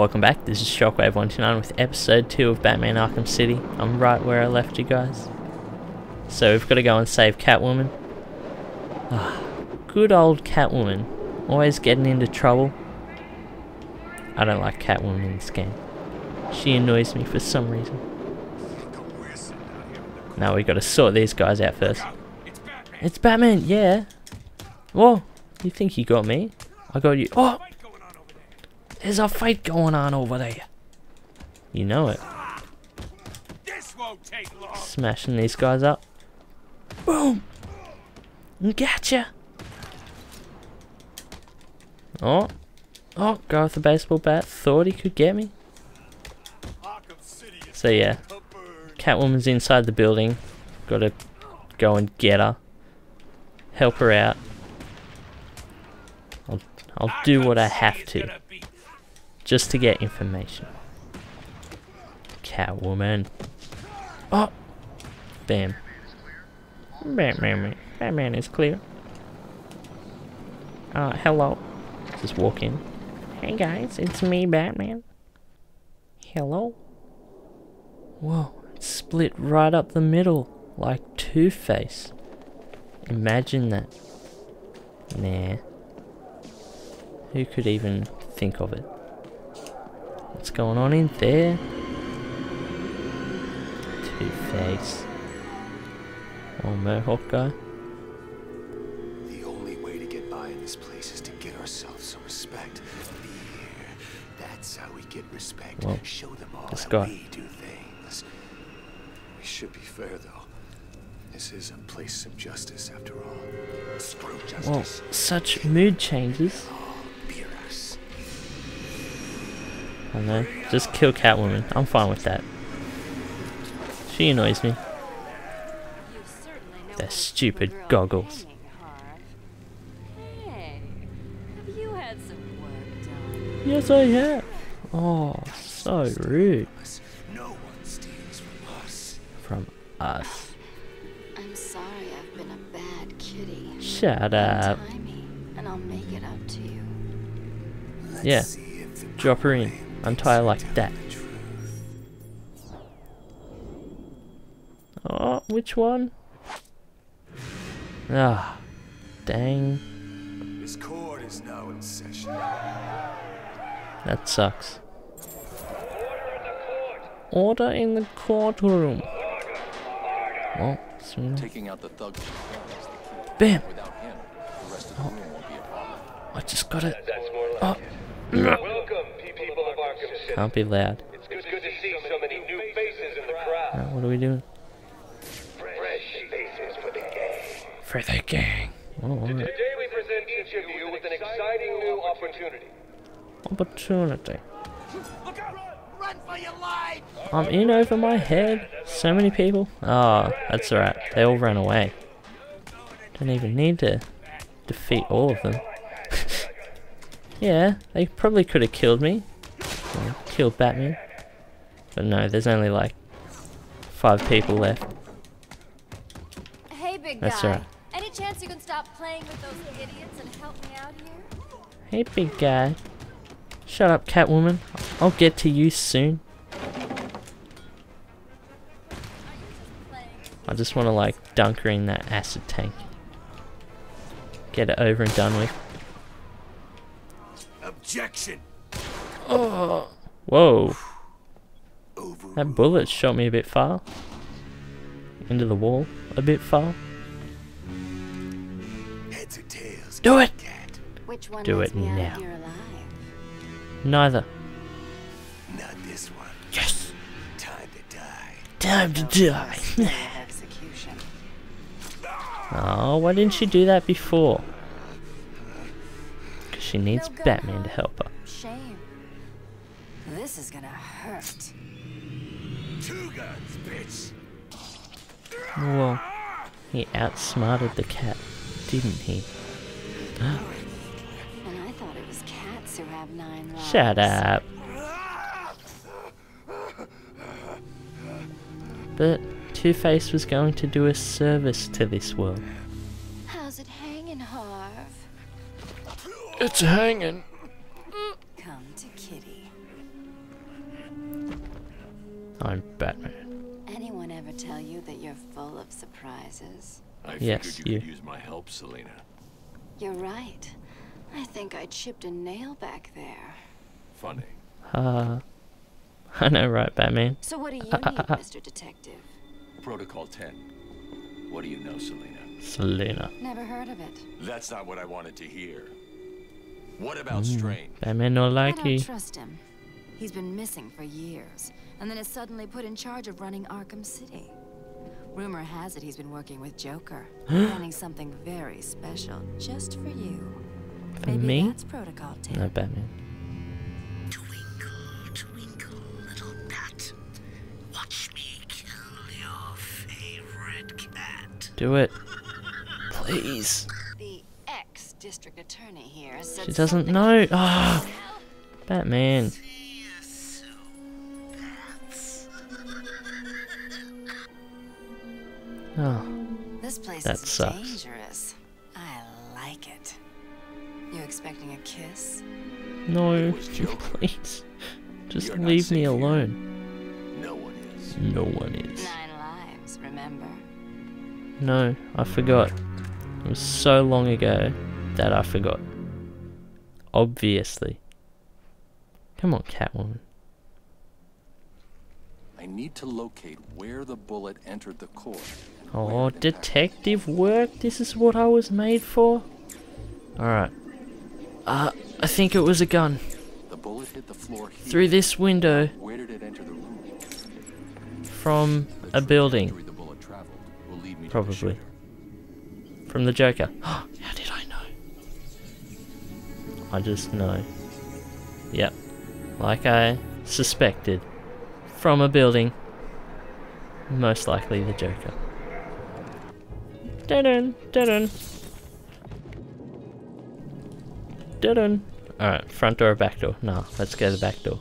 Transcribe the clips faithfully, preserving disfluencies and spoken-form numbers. Welcome back, this is Shockwave one two nine with episode two of Batman Arkham City. I'm right where I left you guys. So we've got to go and save Catwoman. Ah, good old Catwoman. Always getting into trouble. I don't like Catwoman in this game. She annoys me for some reason. Now we got to sort these guys out first. It's Batman. It's Batman, yeah. Whoa, you think you got me? I got you. Oh! There's a fight going on over there. You know it. This won't take long. Smashing these guys up. Boom! Gotcha! Oh. Oh, guy with the baseball bat thought he could get me. So yeah. Catwoman's inside the building. Gotta go and get her. Help her out. I'll, I'll do what I have to. Just to get information. Catwoman. Oh! Bam. Batman, Batman is clear. Uh, hello. Just walk in. Hey guys, it's me, Batman. Hello. Whoa, it's split right up the middle. Like Two-Face. Imagine that. Nah. Who could even think of it? What's going on in there? Two-Face. Oh, Mohawk guy. The only way to get by in this place is to get ourselves some respect. Be here. That's how we get respect. Well, show them all how we do things. We should be fair though. This is a place of justice after all. Screw justice. Well, such mood changes. I don't know. Just kill Catwoman. I'm fine with that. She annoys me. Their stupid goggles. Hey, have you had some work done? Yes, I have. Oh, so rude. No one steals from us. From us. I'm sorry, I've been a bad kitty. Shut up. And I'll make it up to you. Yeah. Drop her in. Untie her like that. Oh, which one? Ah, dang. This court is now in session. That sucks. Order in the courtroom. Oh, taking out the thug. Bam. Without him, the rest of the room won't be a problem. I just got it. Oh. Can't be loud. It's good to see so many new faces in the crowd. Right, what are we doing? Fresh faces for the gang. For the gang. Oh, right. Today we present each of you with an exciting new opportunity. Opportunity. Look out! Run for your life! I'm in over my head. So many people. Ah, oh, that's alright. They all ran away. Don't even need to defeat all of them. Yeah, they probably could have killed me. Well, killed Batman. But no, there's only like five people left. Hey, big guy. That's alright. Any chance you can stop playing with those idiots and help me out here? Hey, big guy. Shut up, Catwoman. I'll get to you soon. I just want to like dunk her in that acid tank. Get it over and done with. Objection. Oh, whoa. That bullet shot me a bit far. Into the wall a bit far. Heads or tails, do it! Which one do it now. Neither. Not this one. Yes! Time to die. Time to die. Execution. Oh, why didn't she do that before? Because she needs no Batman to help her. Shame. This is gonna hurt. Two guns, bitch. Well, he outsmarted the cat, didn't he? And I thought it was cats who have nine lives. Shut up. But Two-Face was going to do a service to this world. How's it hanging, Harv? It's hanging. Come to Kitty. I'm Batman. Anyone ever tell you that you're full of surprises? I yes, figured you, you could use my help, Selina. You're right. I think I chipped a nail back there. Funny. Uh, I know, right, Batman? So what do you uh, need, uh, uh, Mister Detective? Protocol ten. What do you know, Selina? Selina. Never heard of it. That's not what I wanted to hear. What about mm, Strange? Batman not like I don't he. trust him. He's been missing for years, and then is suddenly put in charge of running Arkham City. Rumor has it he's been working with Joker, planning something very special just for you. For Maybe me? That's Protocol ten. No, Batman. Twinkle, twinkle, little bat. Watch me kill your favorite cat. Do it. Please. The ex-district attorney here said She doesn't know. Ah, oh, Batman. Oh, this place that is sucks. dangerous. I like it. You expecting a kiss? No, please. Just You're leave me alone. No one is. No one is. Nine lives, remember? No, I forgot. It was so long ago that I forgot. Obviously. Come on, Catwoman. I need to locate where the bullet entered the core. Oh, detective work? This is what I was made for? Alright. Uh, I think it was a gun. The bullet hit the floor here. Through this window. Where did it enter the room? From a building. Probably. From the Joker. How did I know? I just know. Yep. Like I suspected. From a building, most likely the Joker. Dun dun dun. All right, front door or back door? No, let's go to the back door.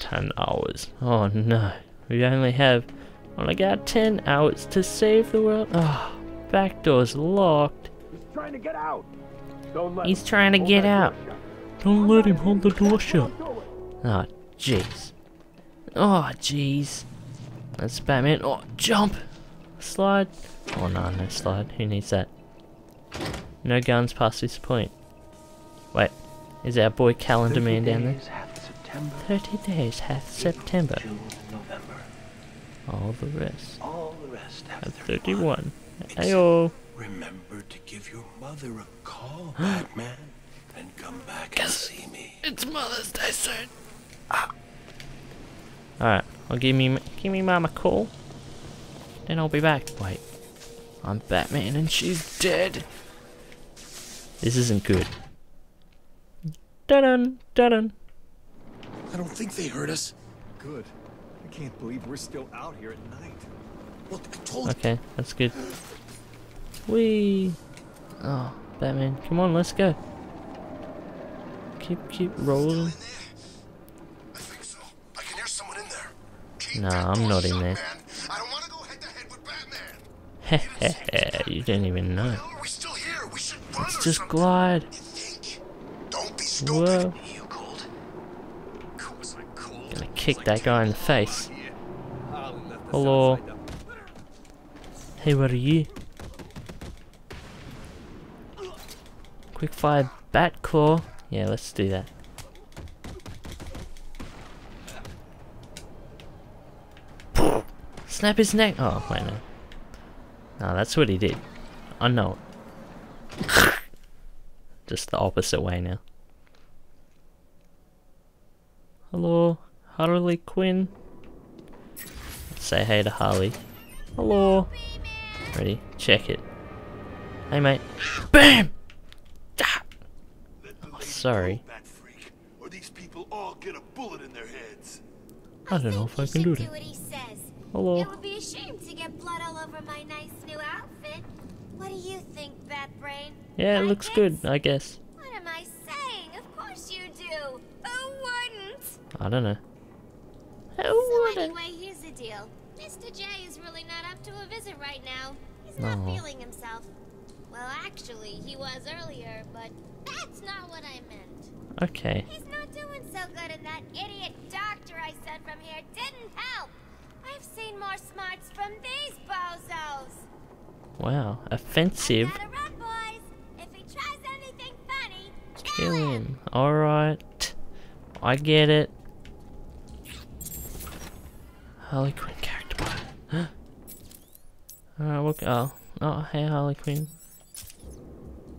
Ten hours. Oh no, we only have. Well, I got ten hours to save the world. Oh, back door's locked. He's trying to get out. He's trying to get out. Don't let him hold the door shut. Ah, oh, jeez. Oh, jeez. That's Batman. Oh, jump! Slide. Oh, no, no slide. Who needs that? No guns past this point. Wait, is our boy Calendar Man down there? Thirty days hath September. All the rest. All the rest have thirty-one. Ayo. Remember to give your mother a call, Batman. And come back and see me. It's Mother's Day soon. Ah. Alright, well, give me give me Mama a call. Then I'll be back. Wait. I'm Batman and she's dead. This isn't good. Dun-dun, dun-dun. I don't think they heard us. Good. I can't believe we're still out here at night. Look, I told you. Okay, that's good. Whee. Oh, Batman. Come on, let's go. Keep, keep rolling. I think so. I can hear someone in there. Keep nah, I'm not in there. I don't want to go head to head with Batman. Hehehe, you didn't even know. Are we still here? We should run Let's just something. glide. You think? Don't be stupid. Whoa. Cold. Cold like cold. Gonna kick like that guy in the face. Hello. Hey, what are you? Quick fire bat claw. Yeah, let's do that. Snap his neck! Oh, wait, no. No, that's what he did. I know it. Just the opposite way now. Hello, Harley Quinn. Let's say hey to Harley. Hello. Ready? Check it. Hey, mate. BAM! Sorry. I don't know if I can do that. Hello. It would be a shame to get blood all over my nice new outfit. What do you think, Bat Brain? Yeah, it looks good, I guess. What am I saying? Of course you do. Who wouldn't? I don't know. Who wouldn't? So anyway, here's the deal. Mister J is really not up to a visit right now. He's not Aww. feeling himself. Well, actually, he was earlier, but that's not what I meant. Okay. He's not doing so good, and that idiot doctor I sent from here didn't help. I've seen more smarts from these bozos. Wow, offensive. I've gotta run, boys. If he tries anything funny, kill him. All right, I get it. Harley Quinn character model. All right, we'll oh, oh, hey, Harley Quinn.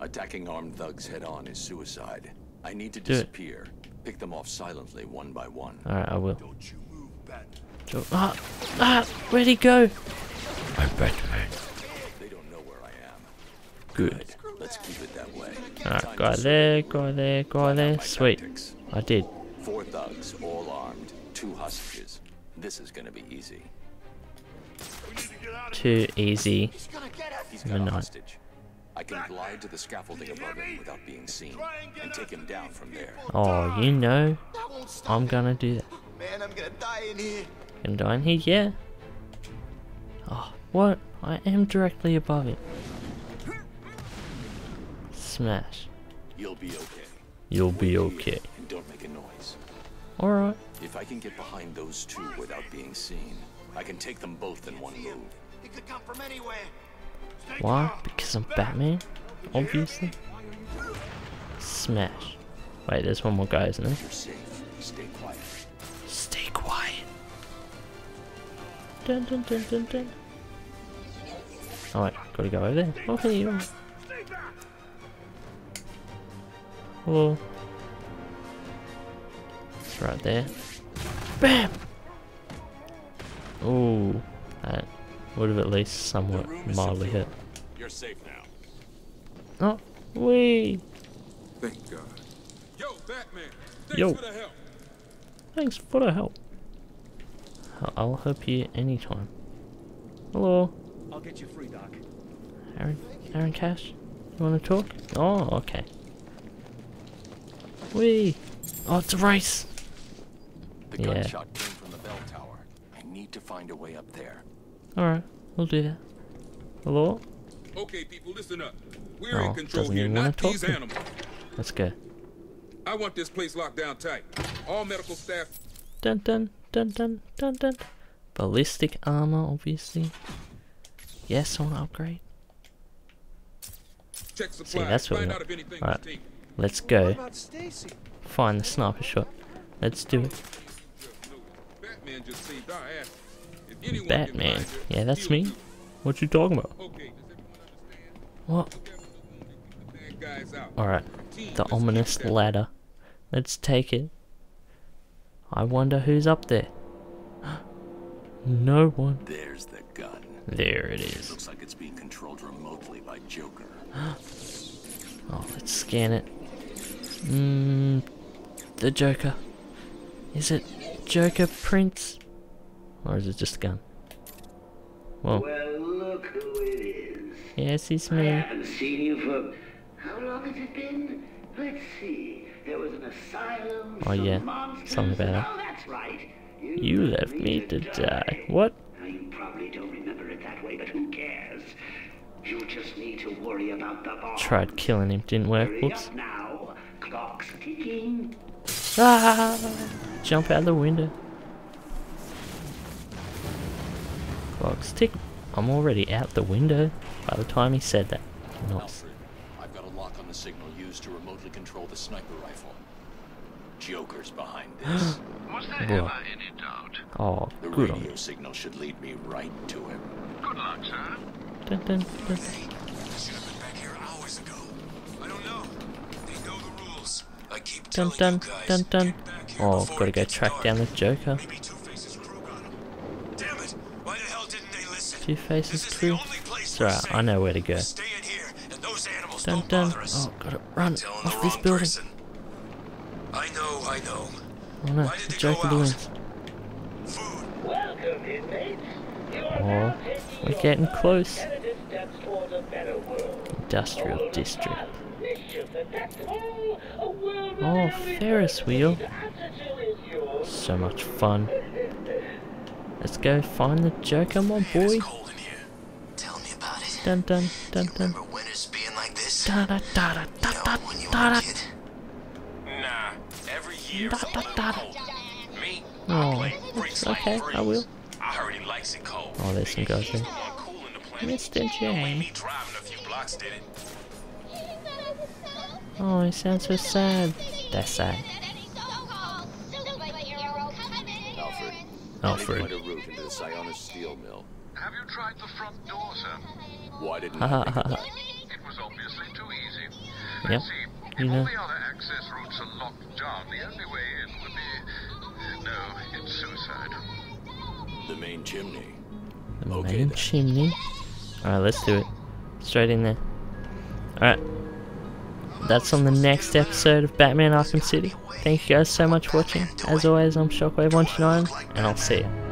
Attacking armed thugs head-on is suicide. I need to Do disappear. It. Pick them off silently, one by one. All right, I will. Don't you move, Batman. Ah, ah, where'd he go? I'm Batman. They don't know where I am. Good. Let's keep it that way. All right, guy there, guy there, guy there. Sweet, tactics. I did. Four thugs, all armed. Two hostages. This is gonna be easy. Too easy. He's gonna get us. He's got a hostage. I can glide to the scaffolding above him without being seen and take him down from there. Oh, you know, I'm gonna do that. Man, I'm gonna die in here. I'm dying here, yeah. Oh, what? I am directly above it. Smash. You'll be okay. You'll be okay. And don't make a noise. All right. If I can get behind those two without being seen, I can take them both in one move. He could come from anywhere. Why? Because I'm Batman? Obviously. Smash. Wait, there's one more guy, isn't there? Stay quiet. Stay quiet. Dun dun dun dun dun. Alright, gotta go over there. Oh, hey, you. Hello. It's right there. Bam! Ooh. That would have at least somewhat mildly hit. You're safe now. Oh, wee! Thank God. Yo, Batman. Thanks Yo. for the help. Thanks for the help. I'll help you anytime. Hello. I'll get you free, Doc. Aaron, Aaron Cash. You want to talk? Oh, okay. Wee! Oh, it's a race. The gunshot yeah. came from the bell tower. I need to find a way up there. Alright, we'll do that. Hello? Okay, people, listen up. We're oh, in control here, not these animals. Let's go. I want this place locked down tight. All medical staff. Dun dun dun dun dun dun. Ballistic armor, obviously. Yes, I want to upgrade. Check supplies. See, that's what we got. Alright, let's go. Find the sniper shot. Let's do it. Batman just saved our ass. Batman. Yeah, that's me. What you talking about? What? Alright. The ominous ladder. Let's take it. I wonder who's up there. No one. There's the gun. There it is. Looks like it's being controlled remotely by Joker. Oh, let's scan it. Mmm. The Joker. Is it Joker Prince? Or is it just a gun? Whoa. Well, look who it is. Yes, it's me. I haven't seen you for... How long has it been? Let's see. There was an asylum, oh, some yeah. monsters... Something better. Oh, that's right. You, you left me to die. die. What? Now, you probably don't remember it that way, but who cares? You just need to worry about the bomb. Tried killing him, didn't work. Whoops. Now. Clock's ticking. Ah! Jump out the window. Box tick. I'm already out the window by the time he said that. Nice. Alfred, I've got a lock on the signal used to remotely control the sniper rifle. Joker's behind this. Was there ever any doubt? Oh, the good radio on. signal should lead me right to him. Good luck, sir. Dun, dun, dun. Hey, I should have been back here hours ago. I don't know. They know the rules. I keep telling dun, dun, you guys, dun, dun. Get back here oh, gotta go track dark. down the Joker. Maybe Two-Face's crew. It's alright, I know where to go. Dun dun. Oh, gotta run off this building. Person. I know, I know. Oh no, the Joker balloons. Oh, we're getting close. Industrial District. Oh, Ferris wheel. So much fun. Let's go find the Joker, my boy. Tell me about it. Dun dun dun dun. Remember winters being like this? Da da da da da da da. Nah, Da, da, da, da. Oh, that's okay, I will. Oh, there's some guys there. Mister J. Oh, he sounds so sad. That's sad. Alfred. Alfred. Alfred. Have you tried the front door, sir? Why didn't I think that? It was obviously too easy. Let's see. If all the other access routes are locked down, the only way in would be... No, it's suicide. The main chimney. The okay, main then. chimney? Alright, let's do it. Straight in there. Alright. That's on the next episode of Batman Arkham City. Thank you guys so much for watching. As always, I'm Shockwave one two nine, and I'll see you.